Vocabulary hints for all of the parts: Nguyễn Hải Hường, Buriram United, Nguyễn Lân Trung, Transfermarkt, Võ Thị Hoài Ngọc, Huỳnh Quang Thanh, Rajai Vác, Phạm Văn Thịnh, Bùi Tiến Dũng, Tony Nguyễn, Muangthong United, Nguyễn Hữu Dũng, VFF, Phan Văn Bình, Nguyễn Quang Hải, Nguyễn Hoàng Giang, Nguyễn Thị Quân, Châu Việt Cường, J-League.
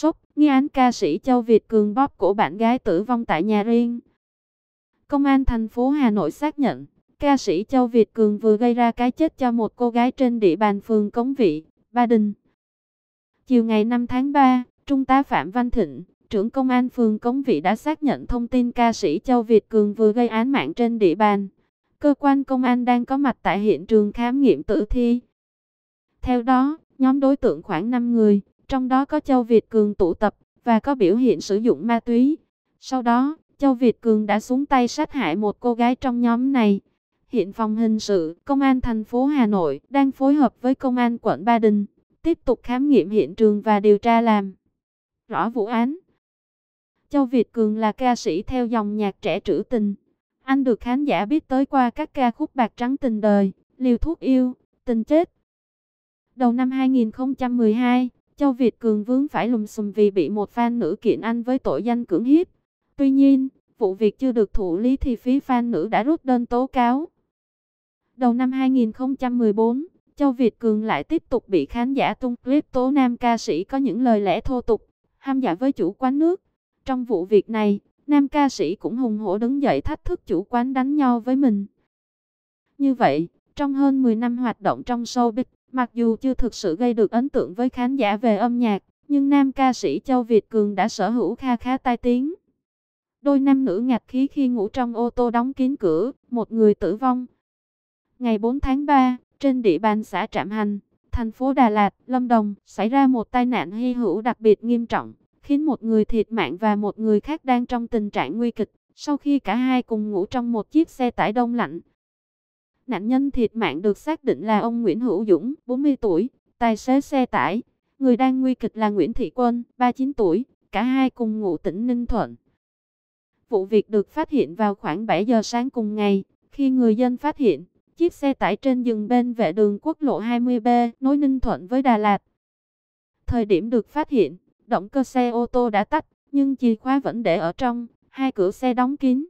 Sốc, nghi án ca sĩ Châu Việt Cường bóp cổ bạn gái tử vong tại nhà riêng. Công an thành phố Hà Nội xác nhận, ca sĩ Châu Việt Cường vừa gây ra cái chết cho một cô gái trên địa bàn phường Cống Vị, Ba Đình. Chiều ngày 5 tháng 3, Trung tá Phạm Văn Thịnh, trưởng công an phường Cống Vị đã xác nhận thông tin ca sĩ Châu Việt Cường vừa gây án mạng trên địa bàn. Cơ quan công an đang có mặt tại hiện trường khám nghiệm tử thi. Theo đó, nhóm đối tượng khoảng 5 người, trong đó có Châu Việt Cường tụ tập và có biểu hiện sử dụng ma túy. Sau đó, Châu Việt Cường đã xuống tay sát hại một cô gái trong nhóm này. Hiện phòng hình sự, công an thành phố Hà Nội đang phối hợp với công an quận Ba Đình, tiếp tục khám nghiệm hiện trường và điều tra làm rõ vụ án. Châu Việt Cường là ca sĩ theo dòng nhạc trẻ trữ tình. Anh được khán giả biết tới qua các ca khúc Bạc Trắng Tình Đời, Liều Thuốc Yêu, Tình Chết. Đầu năm 2012, Châu Việt Cường vướng phải lùm xùm vì bị một fan nữ kiện anh với tội danh cưỡng hiếp. Tuy nhiên, vụ việc chưa được thụ lý thì phía fan nữ đã rút đơn tố cáo. Đầu năm 2014, Châu Việt Cường lại tiếp tục bị khán giả tung clip tố nam ca sĩ có những lời lẽ thô tục, ham dọa với chủ quán nước. Trong vụ việc này, nam ca sĩ cũng hùng hổ đứng dậy thách thức chủ quán đánh nhau với mình. Như vậy, trong hơn 10 năm hoạt động trong showbiz, mặc dù chưa thực sự gây được ấn tượng với khán giả về âm nhạc, nhưng nam ca sĩ Châu Việt Cường đã sở hữu khá tai tiếng. Đôi nam nữ ngạt khí khi ngủ trong ô tô đóng kín cửa, một người tử vong. Ngày 4 tháng 3, trên địa bàn xã Trạm Hành, thành phố Đà Lạt, Lâm Đồng, xảy ra một tai nạn hy hữu đặc biệt nghiêm trọng, khiến một người thiệt mạng và một người khác đang trong tình trạng nguy kịch, sau khi cả hai cùng ngủ trong một chiếc xe tải đông lạnh. Nạn nhân thiệt mạng được xác định là ông Nguyễn Hữu Dũng, 40 tuổi, tài xế xe tải. Người đang nguy kịch là Nguyễn Thị Quân, 39 tuổi, cả hai cùng ngụ tỉnh Ninh Thuận. Vụ việc được phát hiện vào khoảng 7 giờ sáng cùng ngày, khi người dân phát hiện chiếc xe tải trên dừng bên vệ đường quốc lộ 20B nối Ninh Thuận với Đà Lạt. Thời điểm được phát hiện, động cơ xe ô tô đã tắt, nhưng chìa khóa vẫn để ở trong, hai cửa xe đóng kín.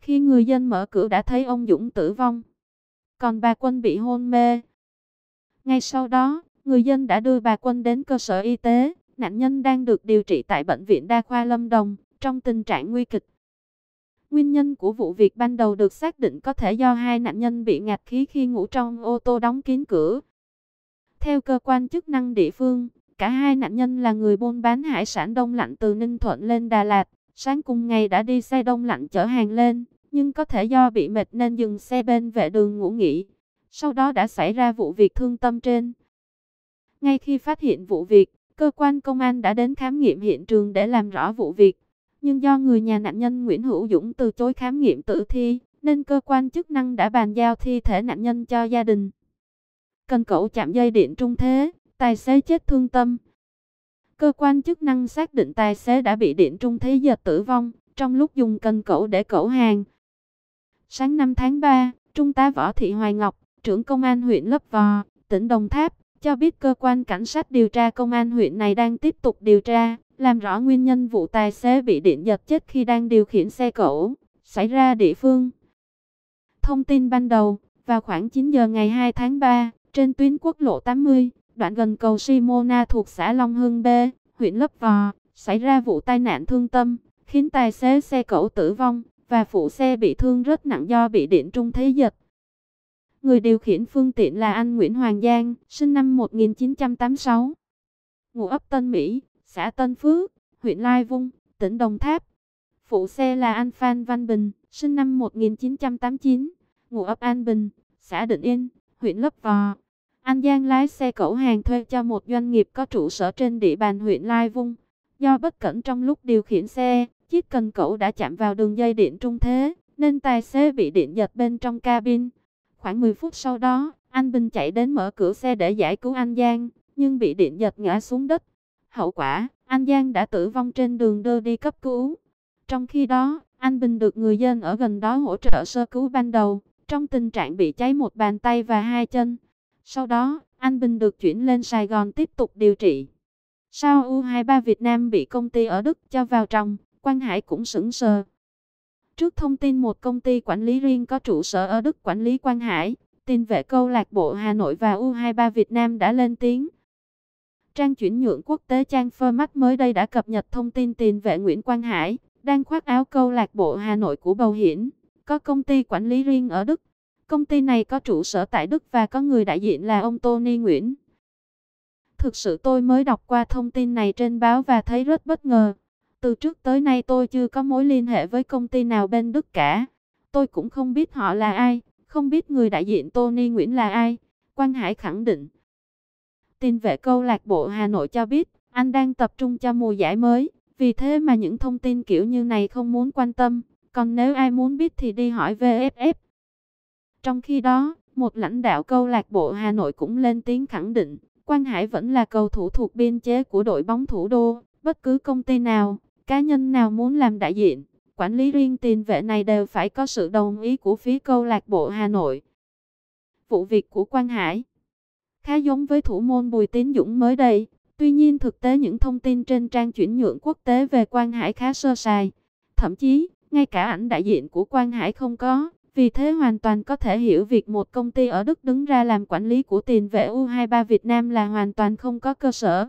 Khi người dân mở cửa đã thấy ông Dũng tử vong, còn bà Quân bị hôn mê. Ngay sau đó, người dân đã đưa bà Quân đến cơ sở y tế, nạn nhân đang được điều trị tại Bệnh viện Đa khoa Lâm Đồng, trong tình trạng nguy kịch. Nguyên nhân của vụ việc ban đầu được xác định có thể do hai nạn nhân bị ngạt khí khi ngủ trong ô tô đóng kín cửa. Theo cơ quan chức năng địa phương, cả hai nạn nhân là người buôn bán hải sản đông lạnh từ Ninh Thuận lên Đà Lạt. Sáng cùng ngày đã đi xe đông lạnh chở hàng lên, nhưng có thể do bị mệt nên dừng xe bên vệ đường ngủ nghỉ. Sau đó đã xảy ra vụ việc thương tâm trên. Ngay khi phát hiện vụ việc, cơ quan công an đã đến khám nghiệm hiện trường để làm rõ vụ việc. Nhưng do người nhà nạn nhân Nguyễn Hữu Dũng từ chối khám nghiệm tử thi, nên cơ quan chức năng đã bàn giao thi thể nạn nhân cho gia đình. Cần cẩu chạm dây điện trung thế, tài xế chết thương tâm. Cơ quan chức năng xác định tài xế đã bị điện trung thế giật tử vong trong lúc dùng cần cẩu để cẩu hàng. Sáng 5 tháng 3, Trung tá Võ Thị Hoài Ngọc, trưởng công an huyện Lấp Vò, tỉnh Đồng Tháp, cho biết cơ quan cảnh sát điều tra công an huyện này đang tiếp tục điều tra, làm rõ nguyên nhân vụ tài xế bị điện giật chết khi đang điều khiển xe cẩu, xảy ra địa phương. Thông tin ban đầu, vào khoảng 9 giờ ngày 2 tháng 3, trên tuyến quốc lộ 80, đoạn gần cầu Simona thuộc xã Long Hưng B, huyện Lấp Vò, xảy ra vụ tai nạn thương tâm, khiến tài xế xe cẩu tử vong và phụ xe bị thương rất nặng do bị điện trung thế giật. Người điều khiển phương tiện là anh Nguyễn Hoàng Giang, sinh năm 1986, ngụ ấp Tân Mỹ, xã Tân Phước, huyện Lai Vung, tỉnh Đồng Tháp. Phụ xe là anh Phan Văn Bình, sinh năm 1989, ngụ ấp An Bình, xã Định Yên, huyện Lấp Vò. Anh Giang lái xe cẩu hàng thuê cho một doanh nghiệp có trụ sở trên địa bàn huyện Lai Vung. Do bất cẩn trong lúc điều khiển xe, chiếc cần cẩu đã chạm vào đường dây điện trung thế, nên tài xế bị điện giật bên trong cabin. Khoảng 10 phút sau đó, anh Bình chạy đến mở cửa xe để giải cứu anh Giang, nhưng bị điện giật ngã xuống đất. Hậu quả, anh Giang đã tử vong trên đường đưa đi cấp cứu. Trong khi đó, anh Bình được người dân ở gần đó hỗ trợ sơ cứu ban đầu, trong tình trạng bị cháy một bàn tay và hai chân. Sau đó, anh Bình được chuyển lên Sài Gòn tiếp tục điều trị. Sau U23 Việt Nam bị công ty ở Đức cho vào trong, Quang Hải cũng sững sờ. Trước thông tin một công ty quản lý riêng có trụ sở ở Đức quản lý Quang Hải, tiền vệ câu lạc bộ Hà Nội và U23 Việt Nam đã lên tiếng. Trang chuyển nhượng quốc tế Transfermarkt mới đây đã cập nhật thông tin tiền vệ Nguyễn Quang Hải đang khoác áo câu lạc bộ Hà Nội của Bầu Hiển, có công ty quản lý riêng ở Đức. Công ty này có trụ sở tại Đức và có người đại diện là ông Tony Nguyễn. Thực sự tôi mới đọc qua thông tin này trên báo và thấy rất bất ngờ. Từ trước tới nay tôi chưa có mối liên hệ với công ty nào bên Đức cả. Tôi cũng không biết họ là ai, không biết người đại diện Tony Nguyễn là ai, Quang Hải khẳng định. Tin về câu lạc bộ Hà Nội cho biết, anh đang tập trung cho mùa giải mới, vì thế mà những thông tin kiểu như này không muốn quan tâm, còn nếu ai muốn biết thì đi hỏi VFF. Trong khi đó, một lãnh đạo câu lạc bộ Hà Nội cũng lên tiếng khẳng định, Quang Hải vẫn là cầu thủ thuộc biên chế của đội bóng thủ đô, bất cứ công ty nào, cá nhân nào muốn làm đại diện, quản lý riêng tiền vệ này đều phải có sự đồng ý của phía câu lạc bộ Hà Nội. Vụ việc của Quang Hải khá giống với thủ môn Bùi Tiến Dũng mới đây, tuy nhiên thực tế những thông tin trên trang chuyển nhượng quốc tế về Quang Hải khá sơ sài, thậm chí ngay cả ảnh đại diện của Quang Hải không có, vì thế hoàn toàn có thể hiểu việc một công ty ở Đức đứng ra làm quản lý của tiền vệ U23 Việt Nam là hoàn toàn không có cơ sở.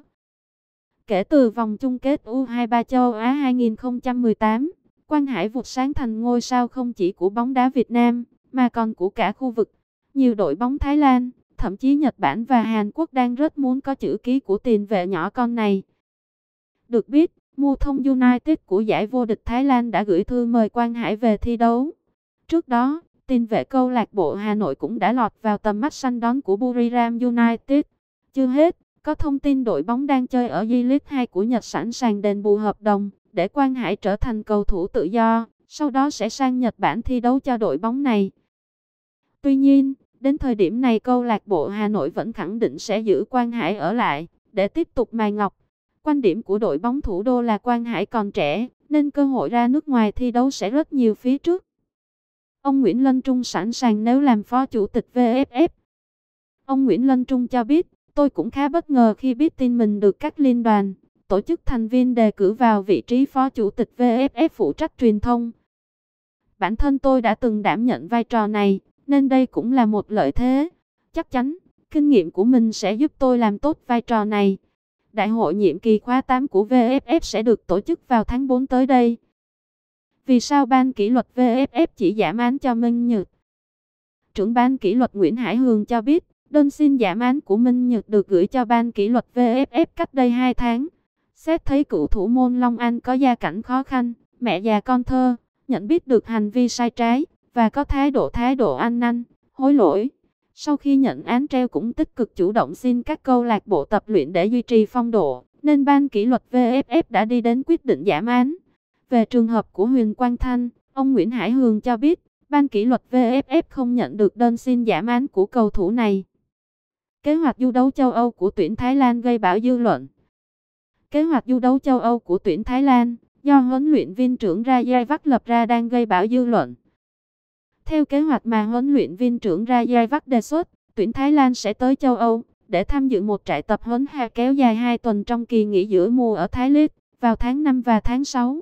Kể từ vòng chung kết U23 châu Á 2018, Quang Hải vụt sáng thành ngôi sao không chỉ của bóng đá Việt Nam, mà còn của cả khu vực. Nhiều đội bóng Thái Lan, thậm chí Nhật Bản và Hàn Quốc đang rất muốn có chữ ký của tiền vệ nhỏ con này. Được biết, Muangthong United của giải vô địch Thái Lan đã gửi thư mời Quang Hải về thi đấu. Trước đó, tiền vệ câu lạc bộ Hà Nội cũng đã lọt vào tầm mắt săn đón của Buriram United. Chưa hết, có thông tin đội bóng đang chơi ở J-League 2 của Nhật sẵn sàng đền bù hợp đồng để Quang Hải trở thành cầu thủ tự do, sau đó sẽ sang Nhật Bản thi đấu cho đội bóng này. Tuy nhiên, đến thời điểm này câu lạc bộ Hà Nội vẫn khẳng định sẽ giữ Quang Hải ở lại để tiếp tục mài ngọc. Quan điểm của đội bóng thủ đô là Quang Hải còn trẻ nên cơ hội ra nước ngoài thi đấu sẽ rất nhiều phía trước. Ông Nguyễn Lân Trung sẵn sàng nếu làm phó chủ tịch VFF. Ông Nguyễn Lân Trung cho biết, tôi cũng khá bất ngờ khi biết tin mình được các liên đoàn, tổ chức thành viên đề cử vào vị trí phó chủ tịch VFF phụ trách truyền thông. Bản thân tôi đã từng đảm nhận vai trò này, nên đây cũng là một lợi thế. Chắc chắn, kinh nghiệm của mình sẽ giúp tôi làm tốt vai trò này. Đại hội nhiệm kỳ khóa 8 của VFF sẽ được tổ chức vào tháng 4 tới đây. Vì sao ban kỷ luật VFF chỉ giảm án cho Minh Nhật? Trưởng ban kỷ luật Nguyễn Hải Hường cho biết, đơn xin giảm án của Minh Nhật được gửi cho ban kỷ luật VFF cách đây 2 tháng. Xét thấy cựu thủ môn Long An có gia cảnh khó khăn, mẹ già con thơ, nhận biết được hành vi sai trái và có thái độ ăn năn, hối lỗi. Sau khi nhận án treo cũng tích cực chủ động xin các câu lạc bộ tập luyện để duy trì phong độ, nên ban kỷ luật VFF đã đi đến quyết định giảm án. Về trường hợp của Huỳnh Quang Thanh, ông Nguyễn Hải Hường cho biết, ban kỷ luật VFF không nhận được đơn xin giảm án của cầu thủ này. Kế hoạch du đấu châu Âu của tuyển Thái Lan gây bão dư luận. Kế hoạch du đấu châu Âu của tuyển Thái Lan do huấn luyện viên trưởng Rajai Vác lập ra đang gây bão dư luận. Theo kế hoạch mà huấn luyện viên trưởng Rajai Vác đề xuất, tuyển Thái Lan sẽ tới châu Âu để tham dự một trại tập huấn hè kéo dài 2 tuần trong kỳ nghỉ giữa mùa ở Thái Lan vào tháng 5 và tháng 6.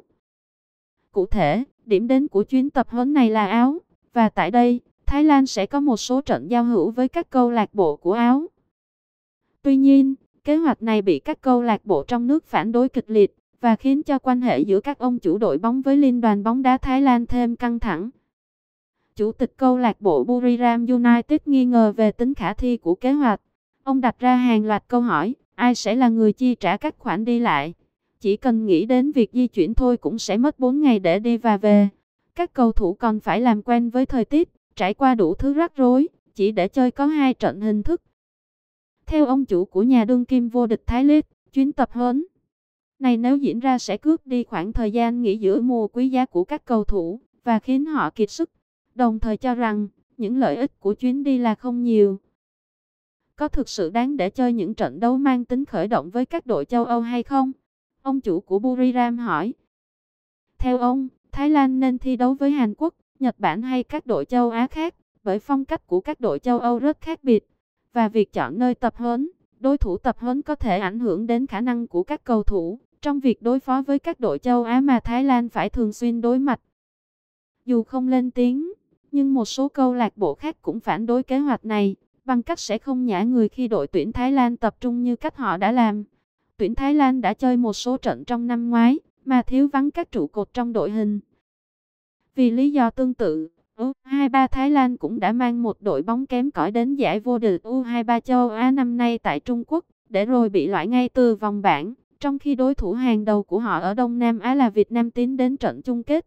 Cụ thể, điểm đến của chuyến tập huấn này là Áo, và tại đây, Thái Lan sẽ có một số trận giao hữu với các câu lạc bộ của Áo. Tuy nhiên, kế hoạch này bị các câu lạc bộ trong nước phản đối kịch liệt và khiến cho quan hệ giữa các ông chủ đội bóng với Liên đoàn bóng đá Thái Lan thêm căng thẳng. Chủ tịch câu lạc bộ Buriram United nghi ngờ về tính khả thi của kế hoạch. Ông đặt ra hàng loạt câu hỏi, ai sẽ là người chi trả các khoản đi lại? Chỉ cần nghĩ đến việc di chuyển thôi cũng sẽ mất 4 ngày để đi và về. Các cầu thủ còn phải làm quen với thời tiết, trải qua đủ thứ rắc rối, chỉ để chơi có 2 trận hình thức. Theo ông chủ của nhà đương kim vô địch Thái League, chuyến tập huấn này nếu diễn ra sẽ cướp đi khoảng thời gian nghỉ giữa mùa quý giá của các cầu thủ và khiến họ kiệt sức, đồng thời cho rằng những lợi ích của chuyến đi là không nhiều. Có thực sự đáng để chơi những trận đấu mang tính khởi động với các đội châu Âu hay không? Ông chủ của Buriram hỏi. Theo ông, Thái Lan nên thi đấu với Hàn Quốc, Nhật Bản hay các đội châu Á khác, bởi phong cách của các đội châu Âu rất khác biệt. Và việc chọn nơi tập huấn, đối thủ tập huấn có thể ảnh hưởng đến khả năng của các cầu thủ trong việc đối phó với các đội châu Á mà Thái Lan phải thường xuyên đối mặt. Dù không lên tiếng, nhưng một số câu lạc bộ khác cũng phản đối kế hoạch này, Văn Cách sẽ không nhả người khi đội tuyển Thái Lan tập trung như cách họ đã làm. Tuyển Thái Lan đã chơi một số trận trong năm ngoái, mà thiếu vắng các trụ cột trong đội hình. Vì lý do tương tự, U23 Thái Lan cũng đã mang một đội bóng kém cỏi đến giải vô địch U23 châu Á năm nay tại Trung Quốc, để rồi bị loại ngay từ vòng bảng, trong khi đối thủ hàng đầu của họ ở Đông Nam Á là Việt Nam tiến đến trận chung kết.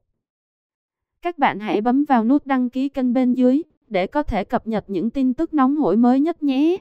Các bạn hãy bấm vào nút đăng ký kênh bên dưới để có thể cập nhật những tin tức nóng hổi mới nhất nhé!